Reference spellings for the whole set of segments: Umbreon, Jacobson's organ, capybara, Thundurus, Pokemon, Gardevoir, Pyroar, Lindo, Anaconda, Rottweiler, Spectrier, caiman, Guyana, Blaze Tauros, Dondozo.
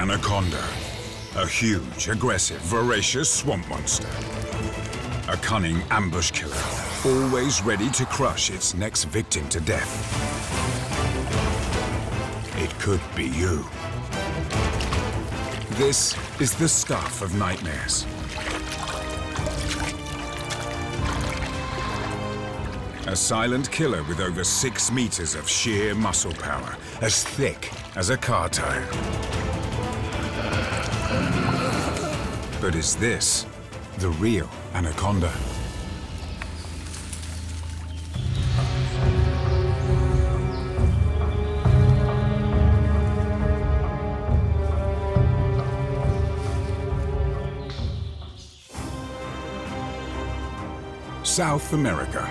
anaconda, a huge, aggressive, voracious swamp monster. A cunning ambush killer, always ready to crush its next victim to death. It could be you. This is the stuff of nightmares. A silent killer with over 6 meters of sheer muscle power, as thick as a car tire. But is this the real anaconda? South America.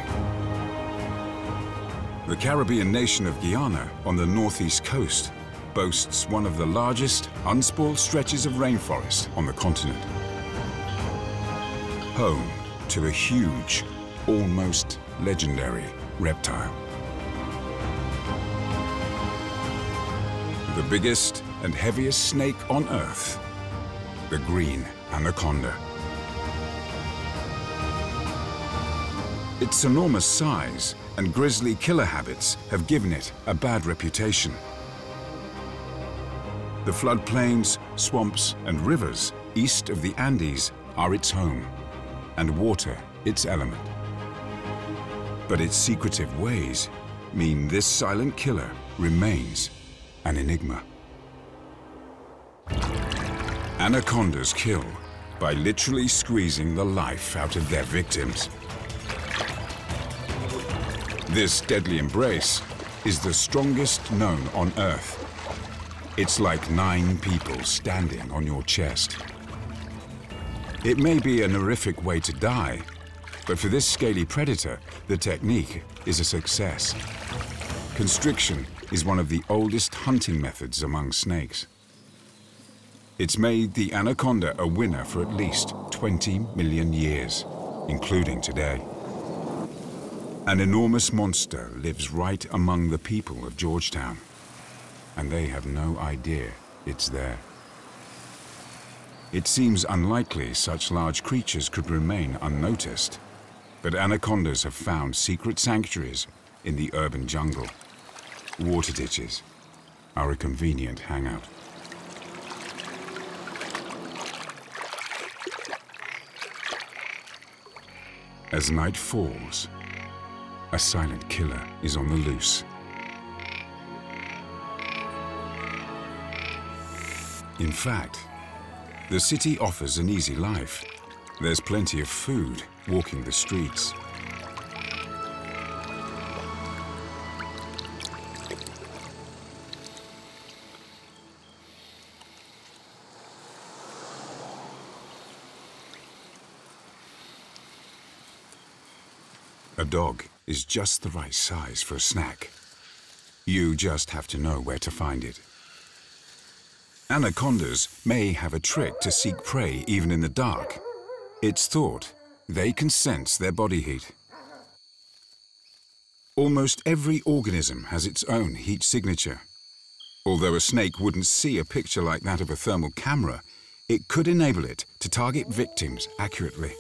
The Caribbean nation of Guyana, on the northeast coast, boasts one of the largest unspoiled stretches of rainforest on the continent. Home to a huge, almost legendary reptile. The biggest and heaviest snake on Earth, the green anaconda. Its enormous size and grisly killer habits have given it a bad reputation. The floodplains, swamps, and rivers east of the Andes are its home, and water its element. But its secretive ways mean this silent killer remains an enigma. Anacondas kill by literally squeezing the life out of their victims. This deadly embrace is the strongest known on Earth. It's like 9 people standing on your chest. It may be an horrific way to die, but for this scaly predator, the technique is a success. Constriction is one of the oldest hunting methods among snakes. It's made the anaconda a winner for at least 20 million years, including today. An enormous monster lives right among the people of Georgetown, and they have no idea it's there. It seems unlikely such large creatures could remain unnoticed, but anacondas have found secret sanctuaries in the urban jungle. Water ditches are a convenient hangout. As night falls, a silent killer is on the loose. In fact, the city offers an easy life. There's plenty of food walking the streets. A dog is just the right size for a snack. You just have to know where to find it. Anacondas may have a trick to seek prey even in the dark. It's thought they can sense their body heat. Almost every organism has its own heat signature. Although a snake wouldn't see a picture like that of a thermal camera, it could enable it to target victims accurately.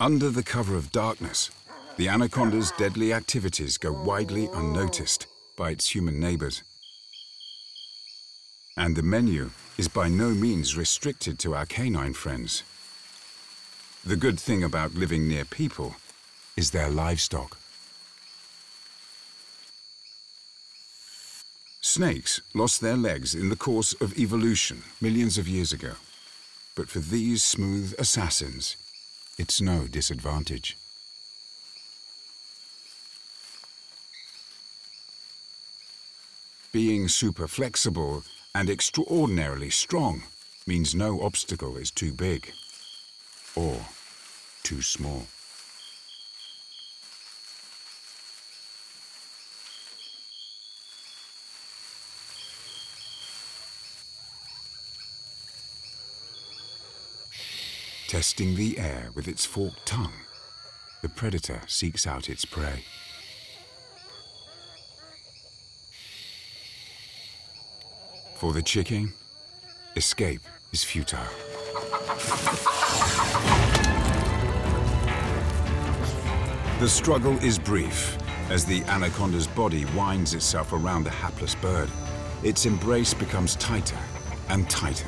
Under the cover of darkness, the anaconda's deadly activities go widely unnoticed by its human neighbors. And the menu is by no means restricted to our canine friends. The good thing about living near people is their livestock. Snakes lost their legs in the course of evolution millions of years ago, but for these smooth assassins, it's no disadvantage. Being super flexible and extraordinarily strong means no obstacle is too big or too small. Testing the air with its forked tongue, the predator seeks out its prey. For the chicken, escape is futile. The struggle is brief as the anaconda's body winds itself around the hapless bird. Its embrace becomes tighter and tighter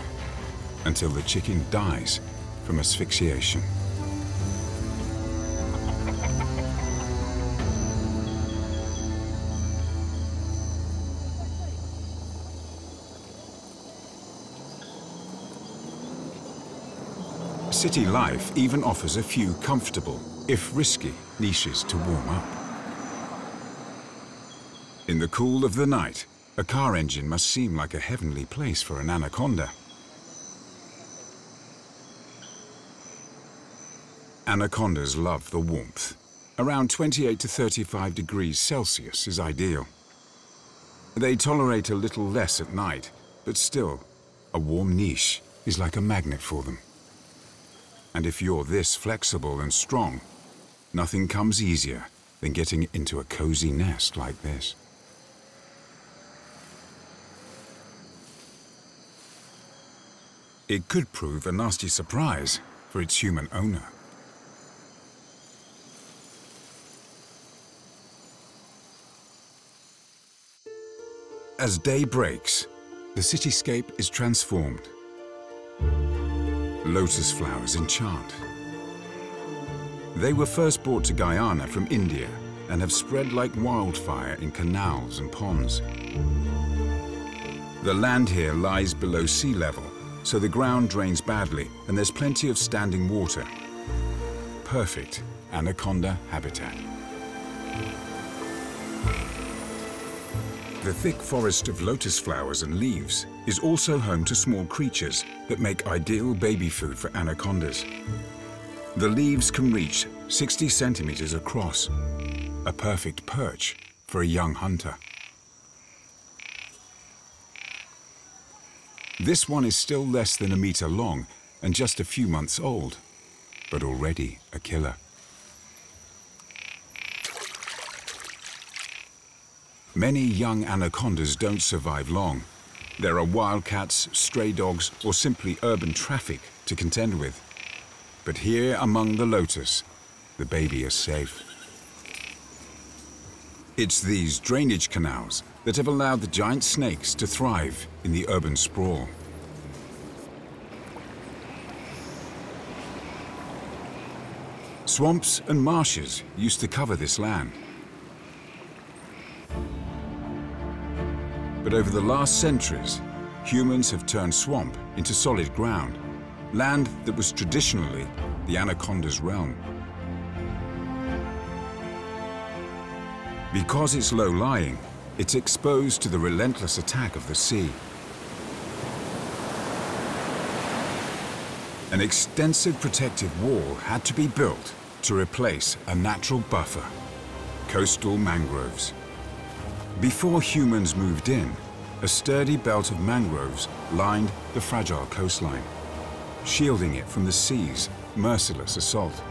until the chicken dies from asphyxiation. City life even offers a few comfortable, if risky, niches to warm up. In the cool of the night, a car engine must seem like a heavenly place for an anaconda. Anacondas love the warmth. Around 28 to 35 degrees Celsius is ideal. They tolerate a little less at night, but still, a warm niche is like a magnet for them. And if you're this flexible and strong, nothing comes easier than getting into a cozy nest like this. It could prove a nasty surprise for its human owner. As day breaks, the cityscape is transformed. Lotus flowers enchant. They were first brought to Guyana from India and have spread like wildfire in canals and ponds. The land here lies below sea level, so the ground drains badly and there's plenty of standing water. Perfect anaconda habitat. The thick forest of lotus flowers and leaves is also home to small creatures that make ideal baby food for anacondas. The leaves can reach 60 centimeters across, a perfect perch for a young hunter. This one is still less than a meter long and just a few months old, but already a killer. Many young anacondas don't survive long. There are wildcats, stray dogs, or simply urban traffic to contend with. But here among the lotus, the baby is safe. It's these drainage canals that have allowed the giant snakes to thrive in the urban sprawl. Swamps and marshes used to cover this land. But over the last centuries, humans have turned swamp into solid ground, land that was traditionally the anaconda's realm. Because it's low-lying, it's exposed to the relentless attack of the sea. An extensive protective wall had to be built to replace a natural buffer, coastal mangroves. Before humans moved in, a sturdy belt of mangroves lined the fragile coastline, shielding it from the sea's merciless assault.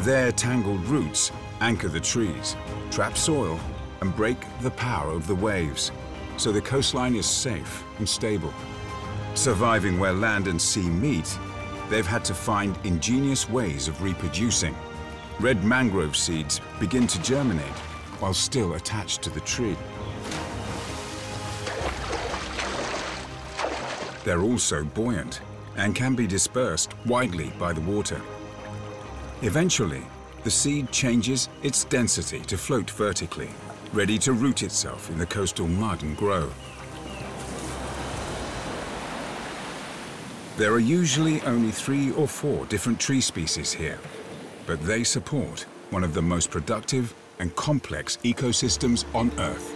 Their tangled roots anchor the trees, trap soil, and break the power of the waves, so the coastline is safe and stable. Surviving where land and sea meet, they've had to find ingenious ways of reproducing. Red mangrove seeds begin to germinate while still attached to the tree. They're also buoyant and can be dispersed widely by the water. Eventually, the seed changes its density to float vertically, ready to root itself in the coastal mud and grow. There are usually only 3 or 4 different tree species here, but they support one of the most productive and complex ecosystems on Earth.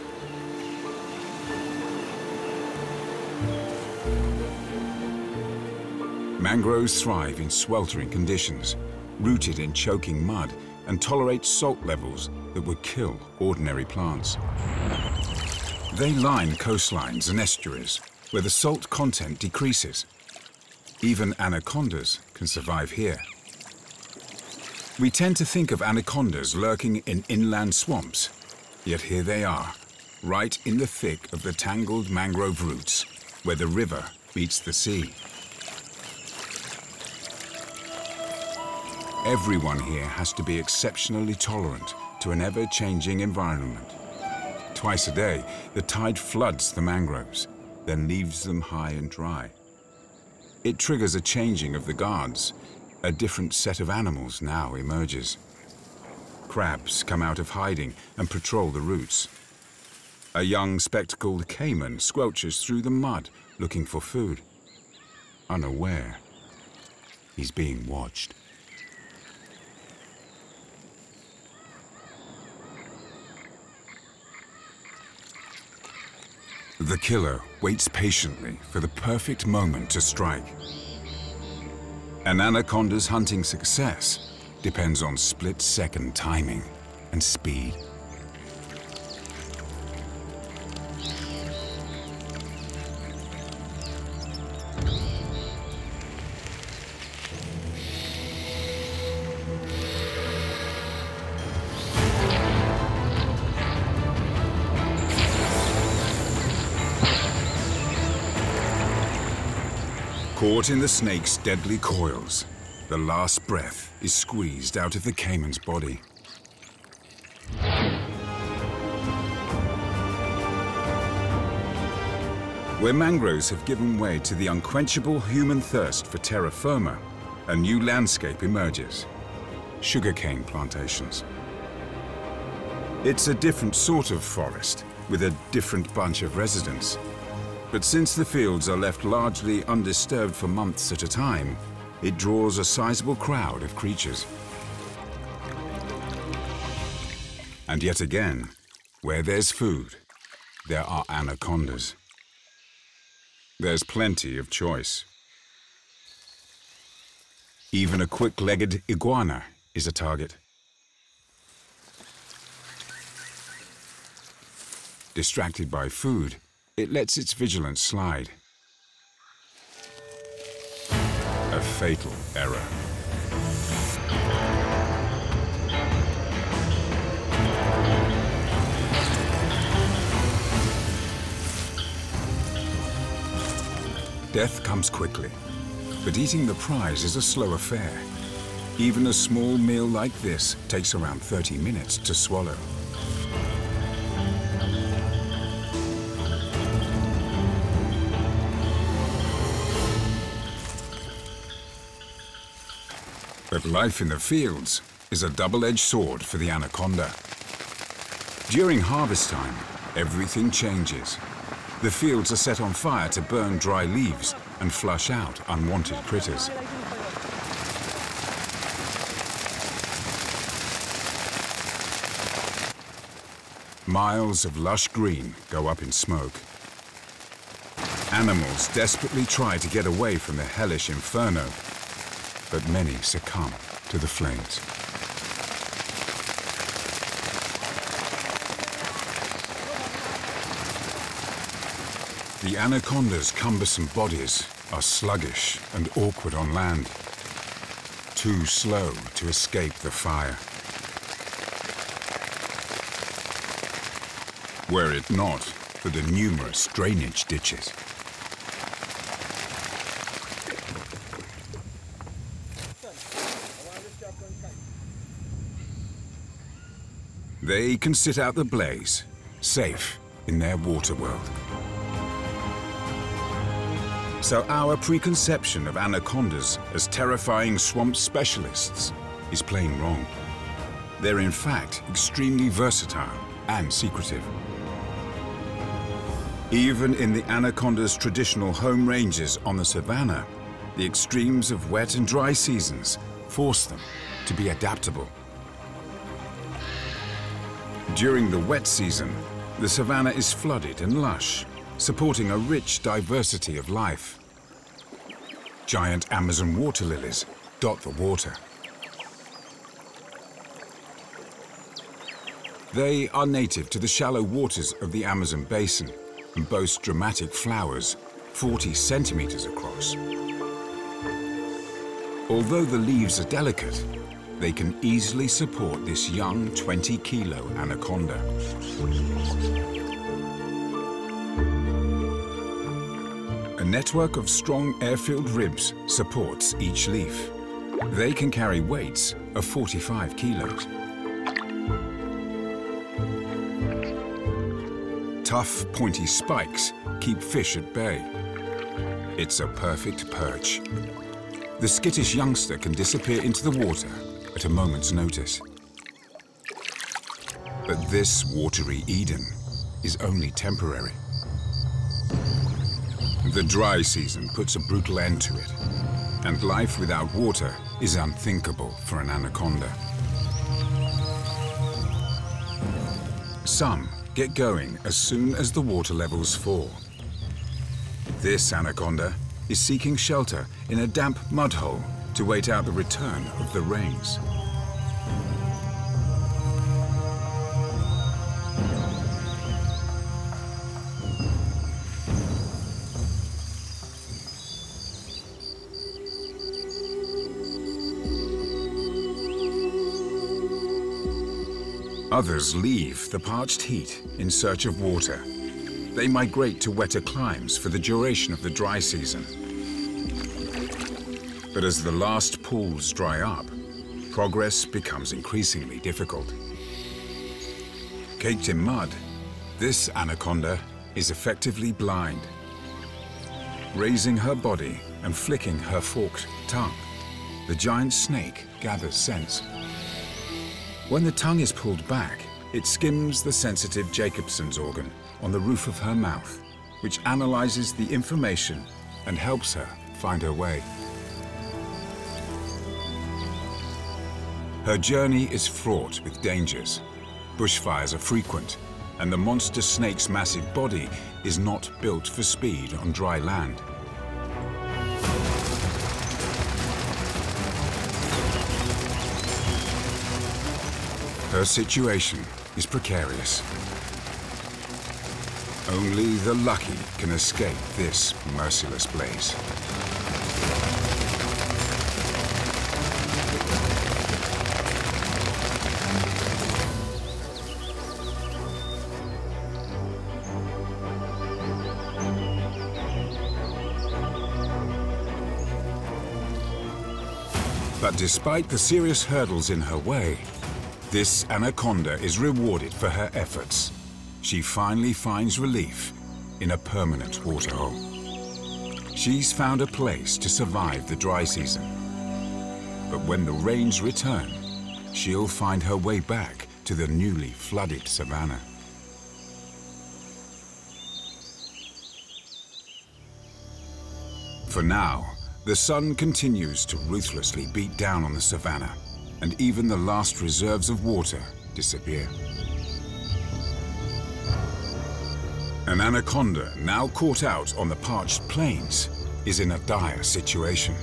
Mangroves thrive in sweltering conditions, rooted in choking mud, and tolerate salt levels that would kill ordinary plants. They line coastlines and estuaries where the salt content decreases. Even anacondas can survive here. We tend to think of anacondas lurking in inland swamps, yet here they are, right in the thick of the tangled mangrove roots, where the river meets the sea. Everyone here has to be exceptionally tolerant to an ever-changing environment. Twice a day, the tide floods the mangroves, then leaves them high and dry. It triggers a changing of the guards. A different set of animals now emerges. Crabs come out of hiding and patrol the roots. A young spectacled caiman squelches through the mud looking for food. Unaware, he's being watched. The killer waits patiently for the perfect moment to strike. An anaconda's hunting success depends on split-second timing and speed. Caught in the snake's deadly coils, the last breath is squeezed out of the caiman's body. Where mangroves have given way to the unquenchable human thirst for terra firma, a new landscape emerges: sugarcane plantations. It's a different sort of forest with a different bunch of residents. But since the fields are left largely undisturbed for months at a time, it draws a sizable crowd of creatures. And yet again, where there's food, there are anacondas. There's plenty of choice. Even a quick-legged iguana is a target. Distracted by food, it lets its vigilance slide. A fatal error. Death comes quickly, but eating the prize is a slow affair. Even a small meal like this takes around 30 minutes to swallow. But life in the fields is a double-edged sword for the anaconda. During harvest time, everything changes. The fields are set on fire to burn dry leaves and flush out unwanted critters. Miles of lush green go up in smoke. Animals desperately try to get away from the hellish inferno, but many succumb to the flames. The anaconda's cumbersome bodies are sluggish and awkward on land, too slow to escape the fire. Were it not for the numerous drainage ditches. They can sit out the blaze, safe in their water world. So our preconception of anacondas as terrifying swamp specialists is plain wrong. They're in fact extremely versatile and secretive. Even in the anaconda's traditional home ranges on the savanna, the extremes of wet and dry seasons force them to be adaptable. During the wet season, the savanna is flooded and lush, supporting a rich diversity of life. Giant Amazon water lilies dot the water. They are native to the shallow waters of the Amazon basin and boast dramatic flowers 40 centimeters across. Although the leaves are delicate, they can easily support this young 20-kilo anaconda. a network of strong air-filled ribs supports each leaf. They can carry weights of 45 kilos. Tough, pointy spikes keep fish at bay. It's a perfect perch. The skittish youngster can disappear into the water at a moment's notice. But this watery Eden is only temporary. The dry season puts a brutal end to it, and life without water is unthinkable for an anaconda. Some get going as soon as the water levels fall. This anaconda is seeking shelter in a damp mud hole to wait out the return of the rains. Others leave the parched heat in search of water. They migrate to wetter climes for the duration of the dry season. But as the last pools dry up, progress becomes increasingly difficult. Caked in mud, this anaconda is effectively blind, raising her body and flicking her forked tongue. The giant snake gathers sense. When the tongue is pulled back, it skims the sensitive Jacobson's organ on the roof of her mouth, which analyzes the information and helps her find her way. Her journey is fraught with dangers. Bushfires are frequent, and the monster snake's massive body is not built for speed on dry land. Her situation is precarious. Only the lucky can escape this merciless blaze. But despite the serious hurdles in her way, this anaconda is rewarded for her efforts. She finally finds relief in a permanent waterhole. She's found a place to survive the dry season. But when the rains return, she'll find her way back to the newly flooded savannah. For now, the sun continues to ruthlessly beat down on the savannah, and even the last reserves of water disappear. An anaconda now caught out on the parched plains is in a dire situation.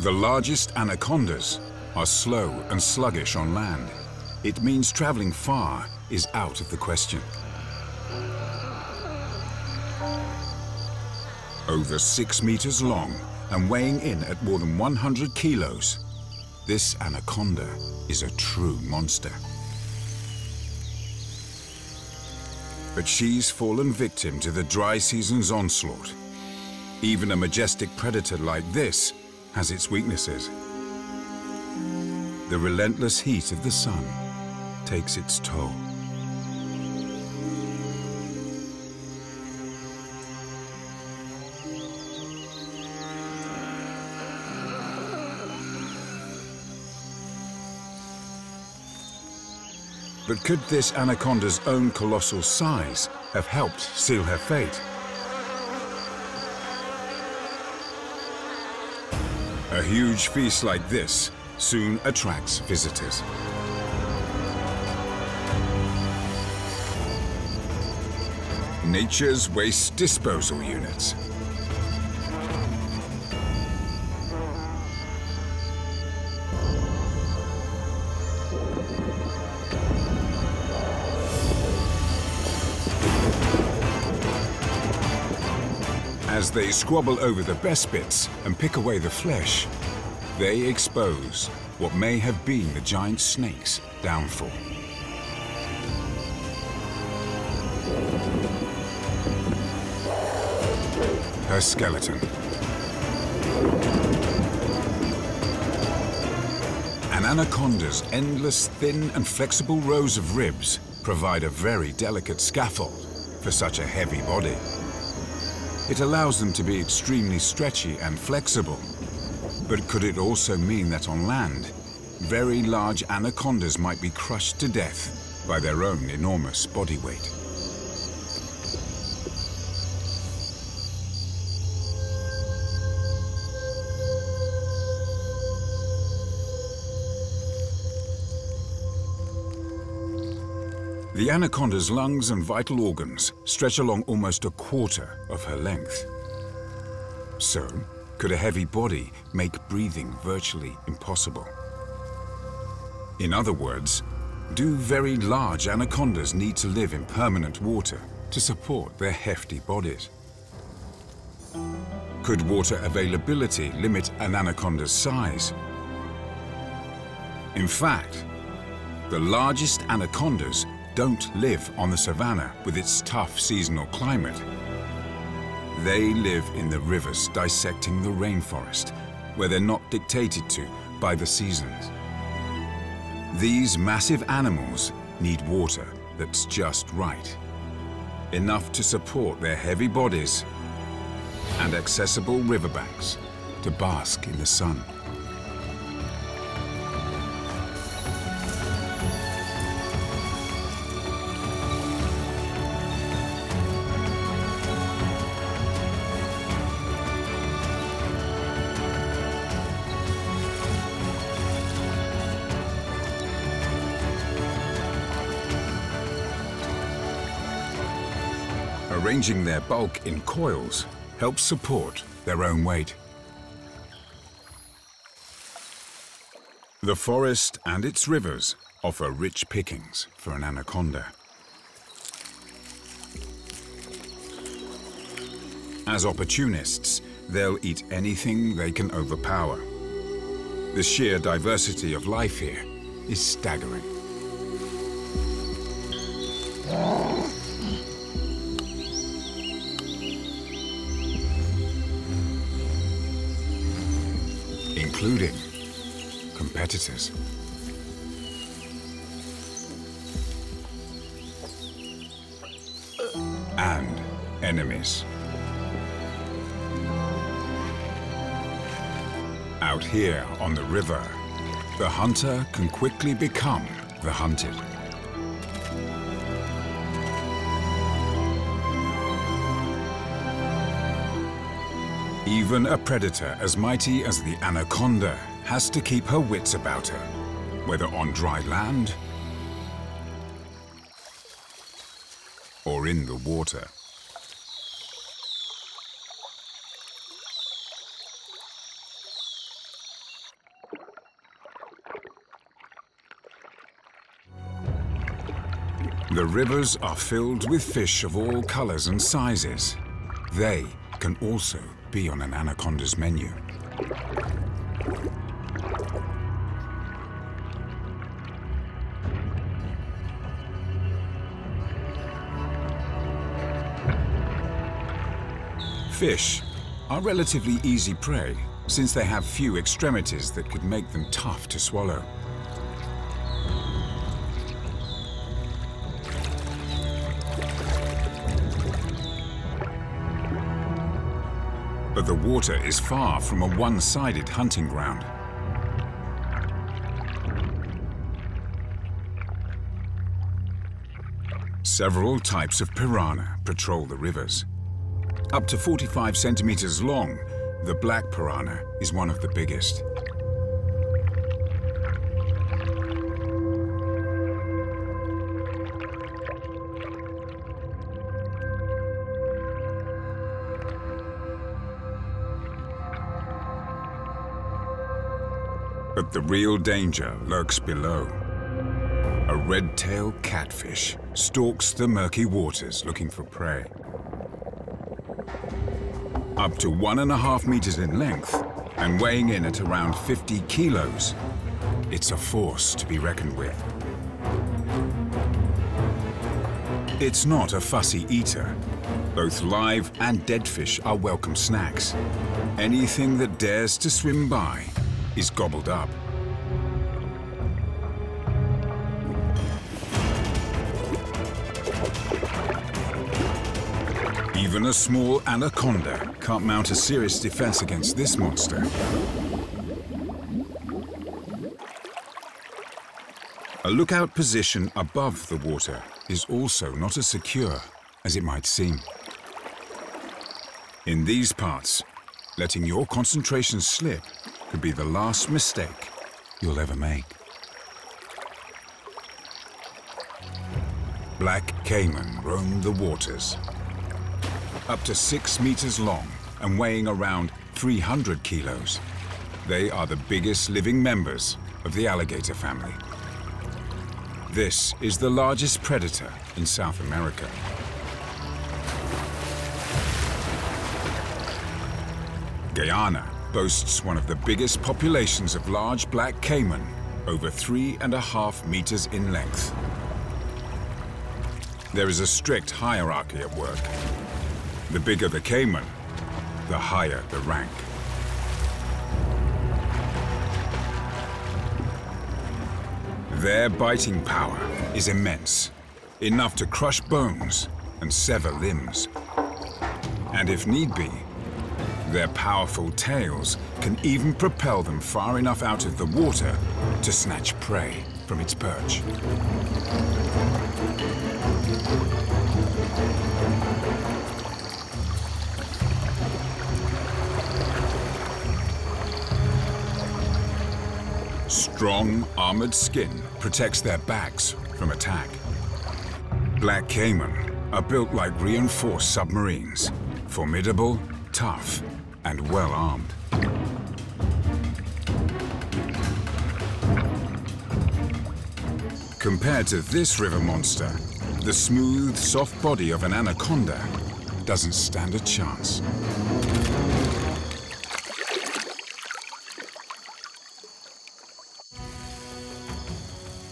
The largest anacondas are slow and sluggish on land. It means traveling far is out of the question. Over 6 meters long and weighing in at more than 100 kilos, this anaconda is a true monster. But she's fallen victim to the dry season's onslaught. Even a majestic predator like this has its weaknesses. The relentless heat of the sun takes its toll. But could this anaconda's own colossal size have helped seal her fate? A huge feast like this soon attracts visitors. Nature's waste disposal units. As they squabble over the best bits and pick away the flesh, they expose what may have been the giant snake's downfall. Her skeleton. An anaconda's endless, thin and flexible rows of ribs provide a very delicate scaffold for such a heavy body. It allows them to be extremely stretchy and flexible. But could it also mean that on land, very large anacondas might be crushed to death by their own enormous body weight? The anaconda's lungs and vital organs stretch along almost a quarter of her length. So, could a heavy body make breathing virtually impossible? In other words, do very large anacondas need to live in permanent water to support their hefty bodies? Could water availability limit an anaconda's size? In fact, the largest anacondas don't live on the savannah with its tough seasonal climate. They live in the rivers dissecting the rainforest, where they're not dictated to by the seasons. These massive animals need water that's just right, enough to support their heavy bodies and accessible riverbanks to bask in the sun. Arranging their bulk in coils helps support their own weight. The forest and its rivers offer rich pickings for an anaconda. As opportunists, they'll eat anything they can overpower. The sheer diversity of life here is staggering. Including competitors. And enemies. Out here on the river, the hunter can quickly become the hunted. Even a predator as mighty as the anaconda has to keep her wits about her, whether on dry land or in the water. The rivers are filled with fish of all colors and sizes. They can also be on an anaconda's menu. Fish are relatively easy prey since they have few extremities that could make them tough to swallow. But the water is far from a one-sided hunting ground. Several types of piranha patrol the rivers. Up to 45 centimeters long, the black piranha is one of the biggest. But the real danger lurks below. A red-tailed catfish stalks the murky waters looking for prey. up to 1.5 meters in length and weighing in at around 50 kilos. It's a force to be reckoned with. It's not a fussy eater. Both live and dead fish are welcome snacks. Anything that dares to swim by is gobbled up. Even a small anaconda can't mount a serious defense against this monster. A lookout position above the water is also not as secure as it might seem. In these parts, letting your concentration slip could be the last mistake you'll ever make. Black caiman roam the waters. Up to 6 meters long and weighing around 300 kilos, they are the biggest living members of the alligator family. This is the largest predator in South America. Guyana boasts one of the biggest populations of large black caiman, over 3.5 meters in length. There is a strict hierarchy at work. The bigger the caiman, the higher the rank. Their biting power is immense, enough to crush bones and sever limbs. And if need be, their powerful tails can even propel them far enough out of the water to snatch prey from its perch. Strong armored skin protects their backs from attack. Black caiman are built like reinforced submarines, formidable, tough, and well-armed. Compared to this river monster, the smooth, soft body of an anaconda doesn't stand a chance.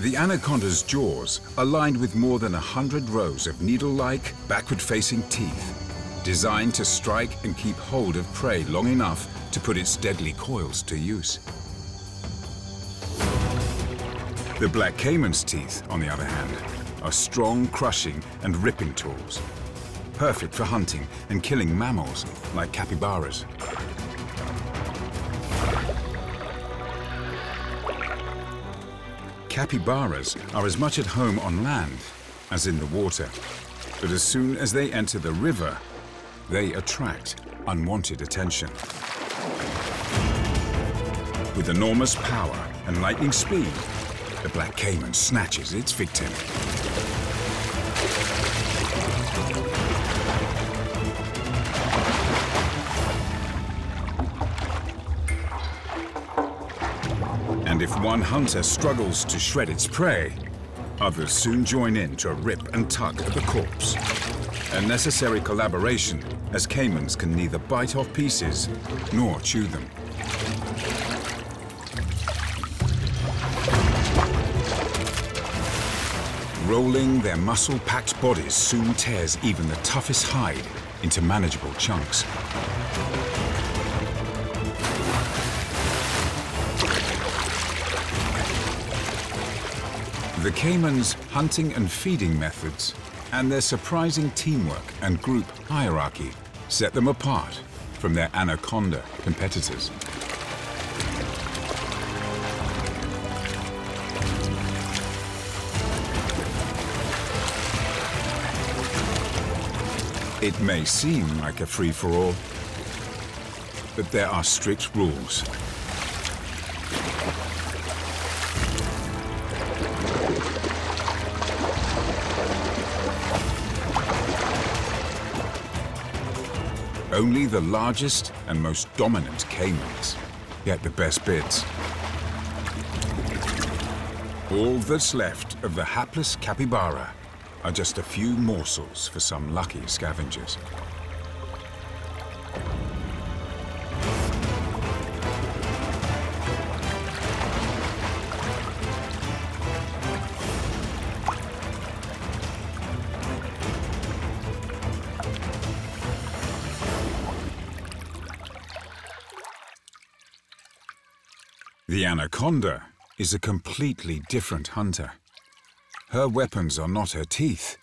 The anaconda's jaws are lined with more than 100 rows of needle-like, backward-facing teeth, designed to strike and keep hold of prey long enough to put its deadly coils to use. The black caiman's teeth, on the other hand, are strong crushing and ripping tools, perfect for hunting and killing mammals like capybaras. Capybaras are as much at home on land as in the water, but as soon as they enter the river, they attract unwanted attention. With enormous power and lightning speed, the black caiman snatches its victim. And if one hunter struggles to shred its prey, others soon join in to rip and tug at the corpse. A necessary collaboration, as caimans can neither bite off pieces nor chew them. Rolling their muscle-packed bodies soon tears even the toughest hide into manageable chunks. The caiman's hunting and feeding methods and their surprising teamwork and group hierarchy set them apart from their anaconda competitors. It may seem like a free-for-all, but there are strict rules. Only the largest and most dominant caimans get the best bids. All that's left of the hapless capybara are just a few morsels for some lucky scavengers. The anaconda is a completely different hunter. Her weapons are not her teeth,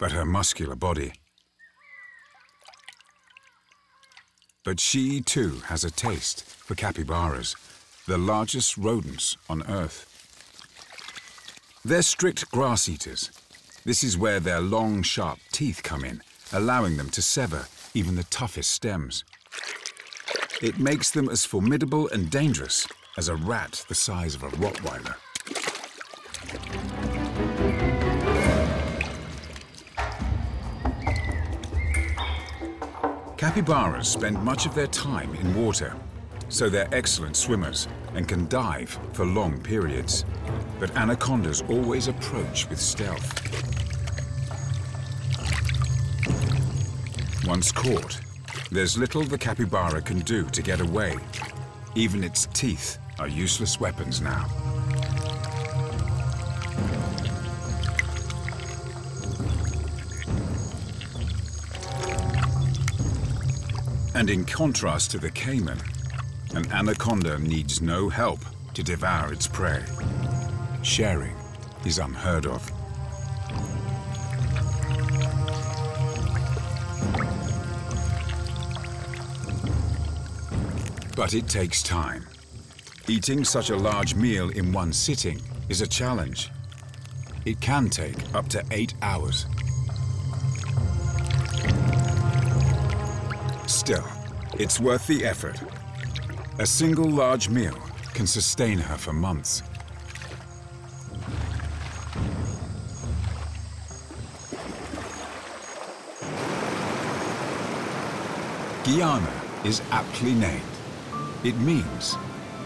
but her muscular body. But she too has a taste for capybaras, the largest rodents on Earth. They're strict grass eaters. This is where their long, sharp teeth come in, allowing them to sever even the toughest stems. It makes them as formidable and dangerous as a rat the size of a Rottweiler. Capybaras spend much of their time in water, so they're excellent swimmers and can dive for long periods. But anacondas always approach with stealth. Once caught, there's little the capybara can do to get away. Even its teeth are useless weapons now. And in contrast to the caiman, an anaconda needs no help to devour its prey. Sharing is unheard of. But it takes time. Eating such a large meal in one sitting is a challenge. It can take up to 8 hours. Still, it's worth the effort. A single large meal can sustain her for months. Guyana is aptly named. It means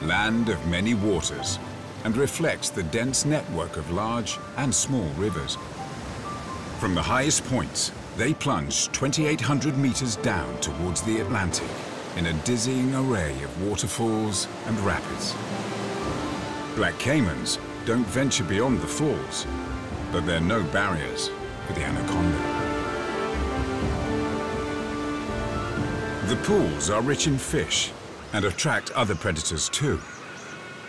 land of many waters and reflects the dense network of large and small rivers. From the highest points, they plunge 2,800 meters down towards the Atlantic in a dizzying array of waterfalls and rapids. Black caimans don't venture beyond the falls, but there are no barriers for the anaconda. The pools are rich in fish and attract other predators too,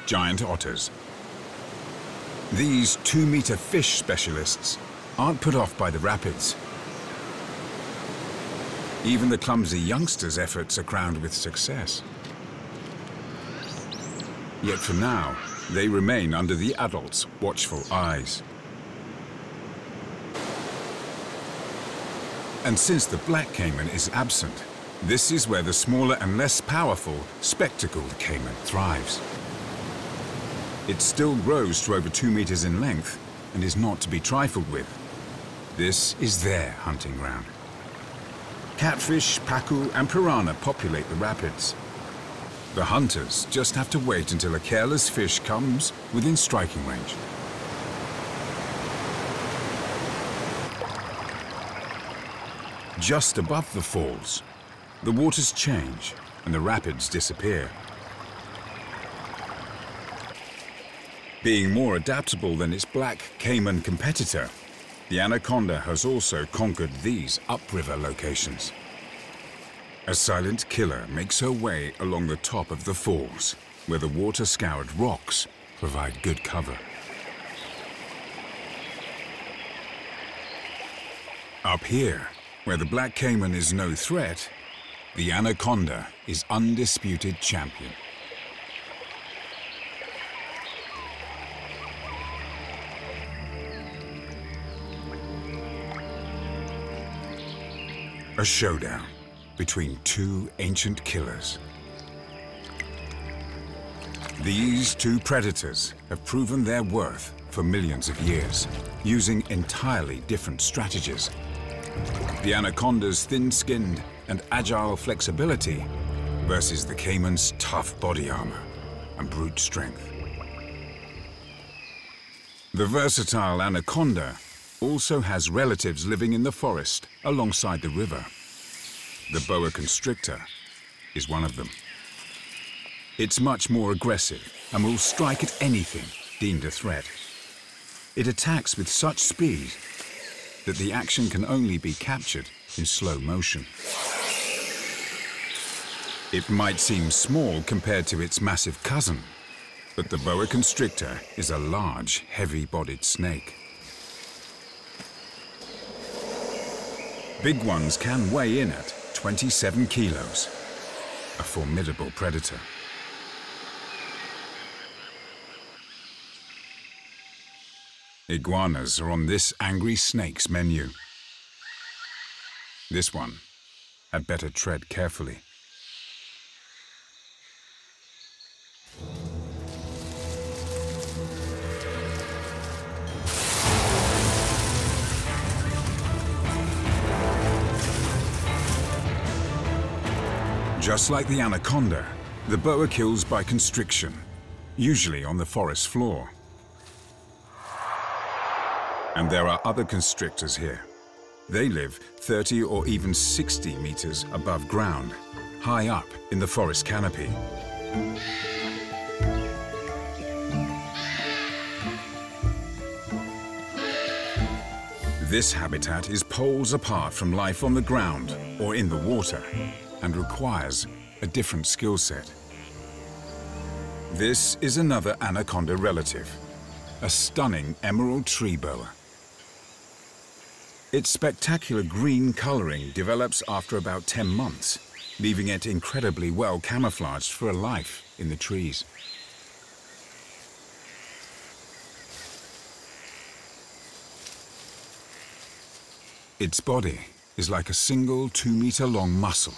giant otters. These 2-meter fish specialists aren't put off by the rapids. Even the clumsy youngsters' efforts are crowned with success. Yet for now, they remain under the adults' watchful eyes. And since the black caiman is absent, this is where the smaller and less powerful spectacled caiman thrives. It still grows to over 2 meters in length and is not to be trifled with. This is their hunting ground. Catfish, pacu, and piranha populate the rapids. The hunters just have to wait until a careless fish comes within striking range. Just above the falls, the waters change and the rapids disappear. Being more adaptable than its black caiman competitor, the anaconda has also conquered these upriver locations. A silent killer makes her way along the top of the falls, where the water-scoured rocks provide good cover. Up here, where the black caiman is no threat, the anaconda is undisputed champion. A showdown between two ancient killers. These two predators have proven their worth for millions of years, using entirely different strategies. The anaconda's thin-skinned and agile flexibility versus the caiman's tough body armor and brute strength. The versatile anaconda also has relatives living in the forest alongside the river. The boa constrictor is one of them. It's much more aggressive and will strike at anything deemed a threat. It attacks with such speed that the action can only be captured in slow motion. It might seem small compared to its massive cousin, but the boa constrictor is a large, heavy-bodied snake. Big ones can weigh in at 27 kilos, a formidable predator. Iguanas are on this angry snake's menu. This one had better tread carefully. Just like the anaconda, the boa kills by constriction, usually on the forest floor. And there are other constrictors here. They live 30 or even 60 meters above ground, high up in the forest canopy. This habitat is poles apart from life on the ground or in the water, and requires a different skill set. This is another anaconda relative, a stunning emerald tree boa. Its spectacular green coloring develops after about 10 months, leaving it incredibly well camouflaged for a life in the trees. Its body is like a single 2-meter long muscle,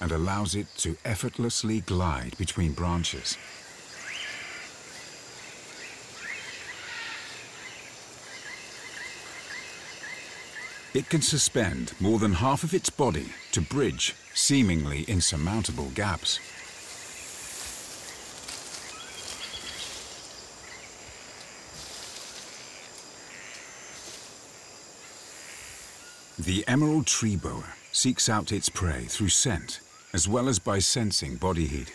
and allows it to effortlessly glide between branches. It can suspend more than half of its body to bridge seemingly insurmountable gaps. The emerald tree boa seeks out its prey through scent, as well as by sensing body heat.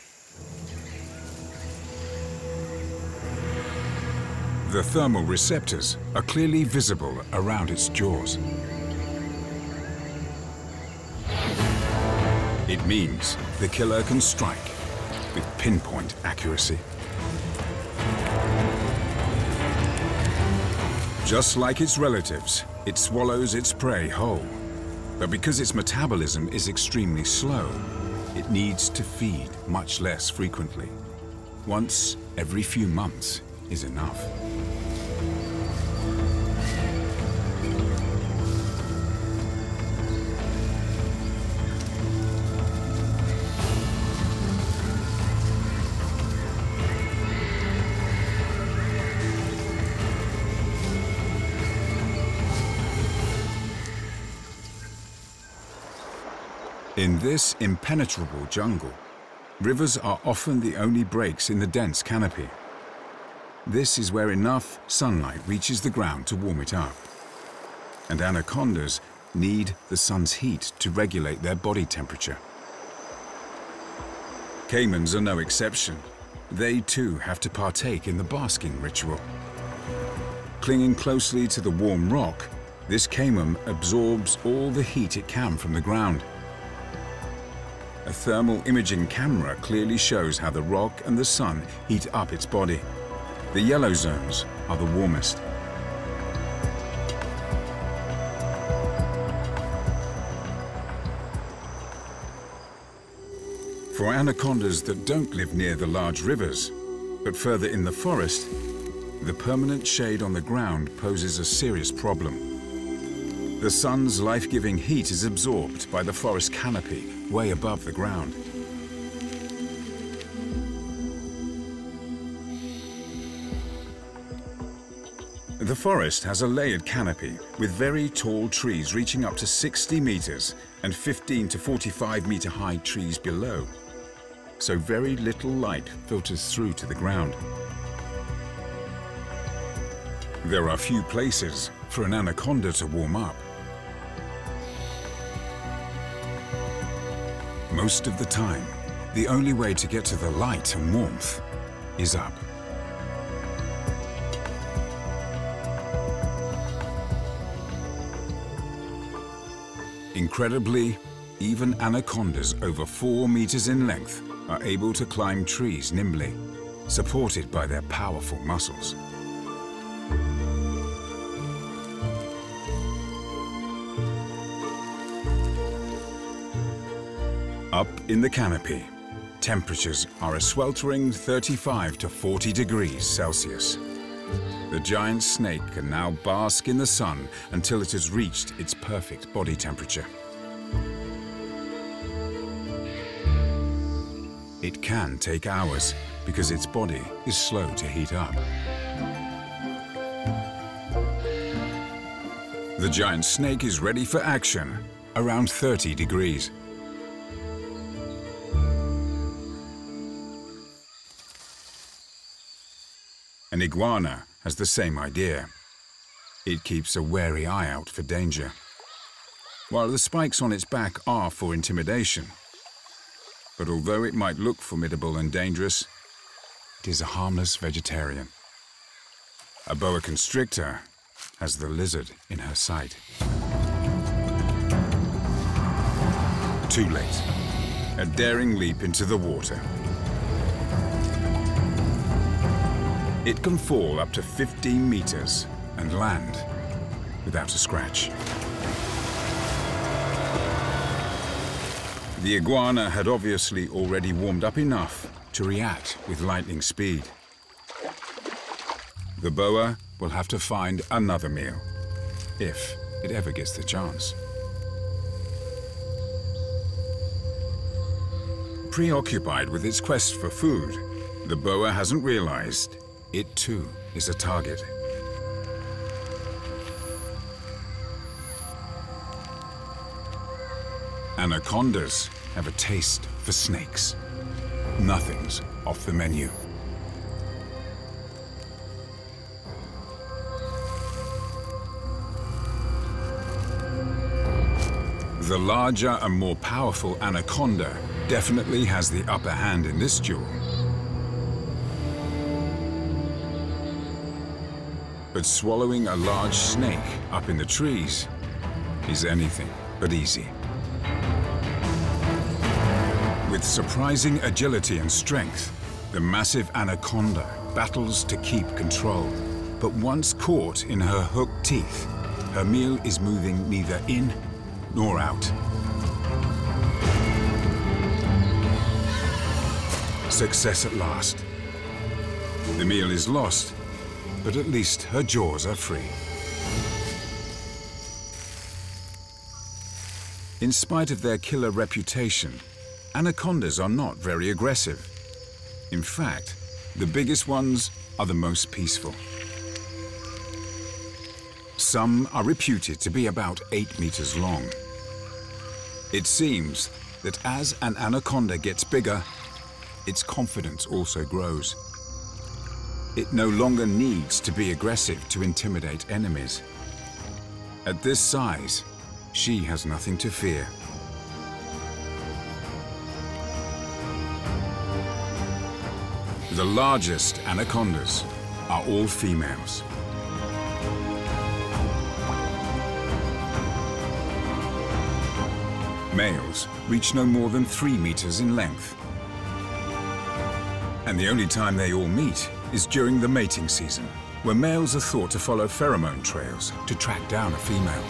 The thermal receptors are clearly visible around its jaws. It means the killer can strike with pinpoint accuracy. Just like its relatives, it swallows its prey whole. But because its metabolism is extremely slow, it needs to feed much less frequently. Once every few months is enough. In this impenetrable jungle, rivers are often the only breaks in the dense canopy. This is where enough sunlight reaches the ground to warm it up. And anacondas need the sun's heat to regulate their body temperature. Caimans are no exception. They too have to partake in the basking ritual. Clinging closely to the warm rock, this caiman absorbs all the heat it can from the ground. A thermal imaging camera clearly shows how the rock and the sun heat up its body. The yellow zones are the warmest. For anacondas that don't live near the large rivers, but further in the forest, the permanent shade on the ground poses a serious problem. The sun's life-giving heat is absorbed by the forest canopy, way above the ground. The forest has a layered canopy with very tall trees reaching up to 60 meters and 15 to 45 meter high trees below, so very little light filters through to the ground. There are few places for an anaconda to warm up. Most of the time, the only way to get to the light and warmth is up. Incredibly, even anacondas over 4 meters in length are able to climb trees nimbly. supported by their powerful muscles. Up in the canopy, temperatures are a sweltering 35 to 40 degrees Celsius. The giant snake can now bask in the sun until it has reached its perfect body temperature. It can take hours because its body is slow to heat up. The giant snake is ready for action around 30 degrees. An iguana has the same idea. It keeps a wary eye out for danger. While the spikes on its back are for intimidation, but although it might look formidable and dangerous, it is a harmless vegetarian. A boa constrictor has the lizard in her sight. Too late. A daring leap into the water. It can fall up to 15 meters and land without a scratch. The iguana had obviously already warmed up enough to react with lightning speed. The boa will have to find another meal, if it ever gets the chance. Preoccupied with its quest for food, the boa hasn't realized it too is a target. Anacondas have a taste for snakes. Nothing's off the menu. The larger and more powerful anaconda definitely has the upper hand in this duel. But swallowing a large snake up in the trees is anything but easy. With surprising agility and strength, the massive anaconda battles to keep control. But once caught in her hooked teeth, her meal is moving neither in nor out. Success at last. The meal is lost, but at least her jaws are free. In spite of their killer reputation, anacondas are not very aggressive. In fact, the biggest ones are the most peaceful. Some are reputed to be about 8 meters long. It seems that as an anaconda gets bigger, its confidence also grows. It no longer needs to be aggressive to intimidate enemies. At this size, she has nothing to fear. The largest anacondas are all females. Males reach no more than 3 meters in length. And the only time they all meet is during the mating season, where males are thought to follow pheromone trails to track down a female.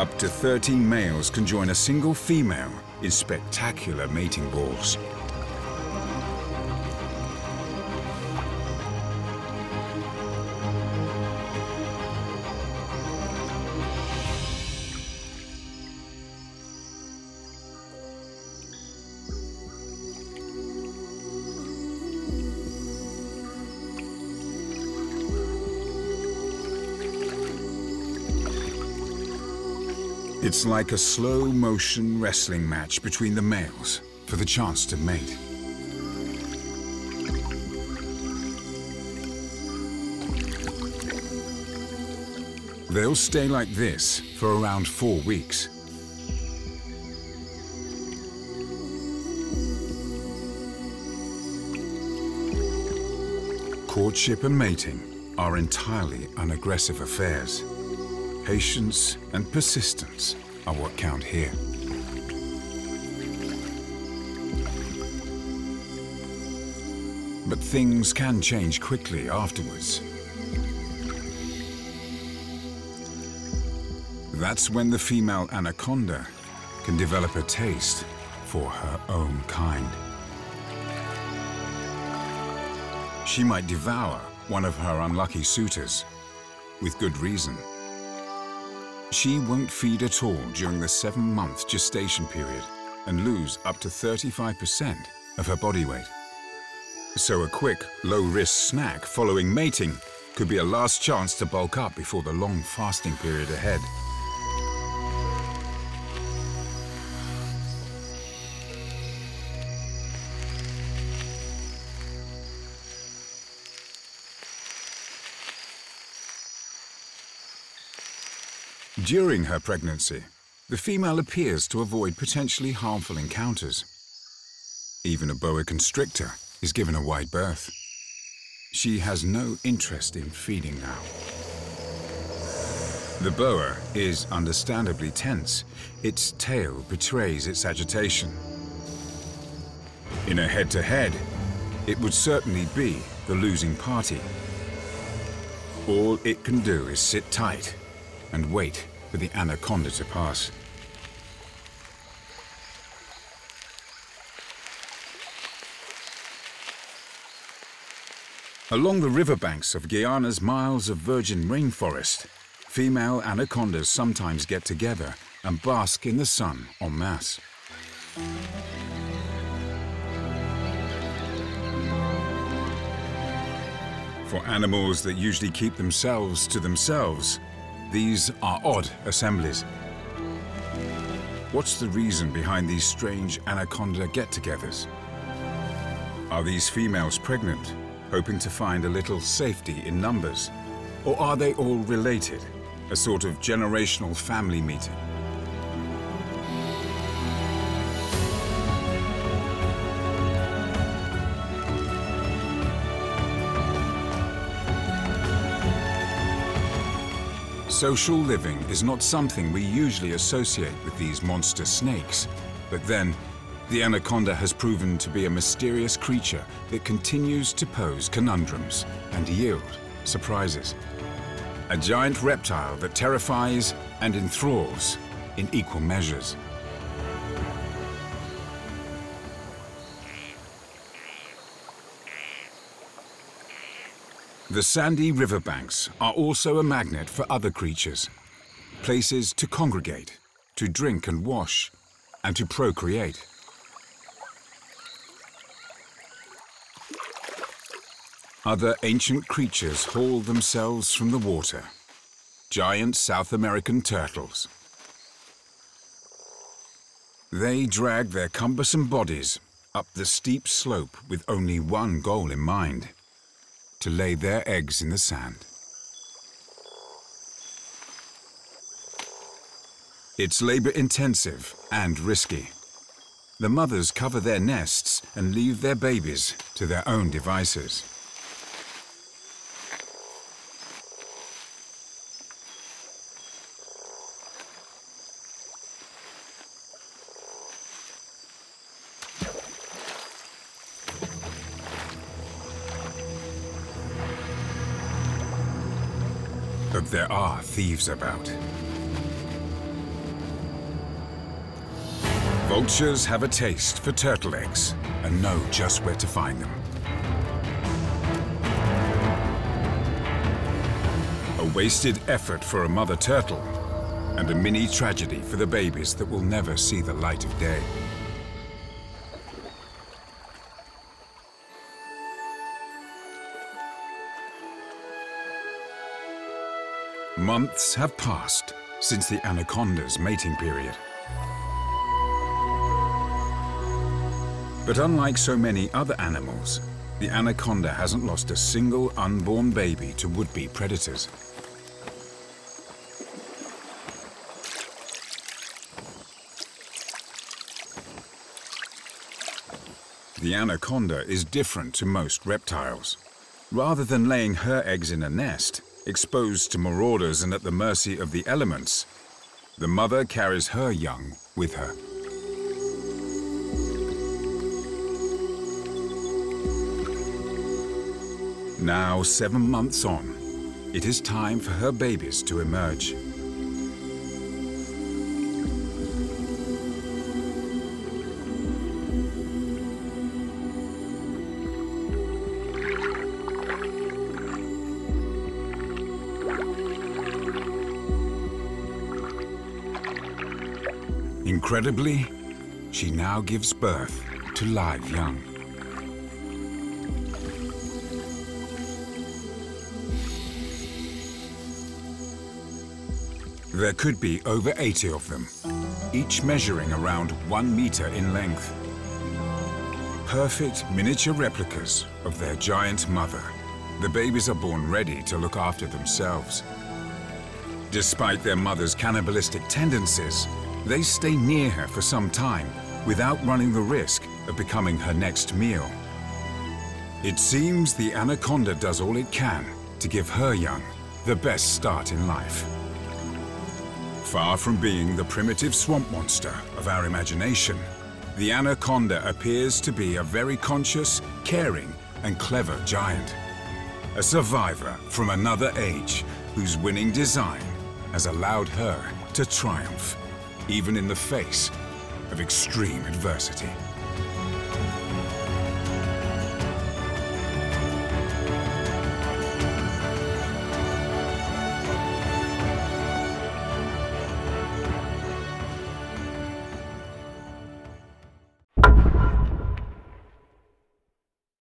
Up to 13 males can join a single female in spectacular mating balls. It's like a slow-motion wrestling match between the males for the chance to mate. They'll stay like this for around 4 weeks. Courtship and mating are entirely unaggressive affairs. Patience and persistence are what count here. but things can change quickly afterwards. That's when the female anaconda can develop a taste for her own kind. She might devour one of her unlucky suitors, with good reason. She won't feed at all during the 7-month gestation period and lose up to 35% of her body weight. So a quick, low-risk snack following mating could be a last chance to bulk up before the long fasting period ahead. During her pregnancy, the female appears to avoid potentially harmful encounters. Even a boa constrictor is given a wide berth. She has no interest in feeding now. The boa is understandably tense. Its tail betrays its agitation. In a head-to-head, it would certainly be the losing party. All it can do is sit tight and wait for the anaconda to pass. Along the riverbanks of Guyana's miles of virgin rainforest, female anacondas sometimes get together and bask in the sun en masse. For animals that usually keep themselves to themselves, these are odd assemblies. What's the reason behind these strange anaconda get-togethers? Are these females pregnant, hoping to find a little safety in numbers? Or are they all related, a sort of generational family meeting? Social living is not something we usually associate with these monster snakes, but then the anaconda has proven to be a mysterious creature that continues to pose conundrums and yield surprises. A giant reptile that terrifies and enthralls in equal measures. The sandy riverbanks are also a magnet for other creatures, places to congregate, to drink and wash, and to procreate. Other ancient creatures haul themselves from the water, giant South American turtles. They drag their cumbersome bodies up the steep slope with only one goal in mind: to lay their eggs in the sand. It's labor-intensive and risky. The mothers cover their nests and leave their babies to their own devices. But there are thieves about. Vultures have a taste for turtle eggs and know just where to find them. A wasted effort for a mother turtle and a mini tragedy for the babies that will never see the light of day. Months have passed since the anaconda's mating period. But unlike so many other animals, the anaconda hasn't lost a single unborn baby to would-be predators. The anaconda is different to most reptiles. Rather than laying her eggs in a nest, exposed to marauders and at the mercy of the elements, the mother carries her young with her. Now, 7 months on, it is time for her babies to emerge. Incredibly, she now gives birth to live young. There could be over 80 of them, each measuring around 1 meter in length. Perfect miniature replicas of their giant mother. The babies are born ready to look after themselves. Despite their mother's cannibalistic tendencies, they stay near her for some time without running the risk of becoming her next meal. It seems the anaconda does all it can to give her young the best start in life. Far from being the primitive swamp monster of our imagination, the anaconda appears to be a very conscious, caring, and clever giant. A survivor from another age whose winning design has allowed her to triumph, even in the face of extreme adversity.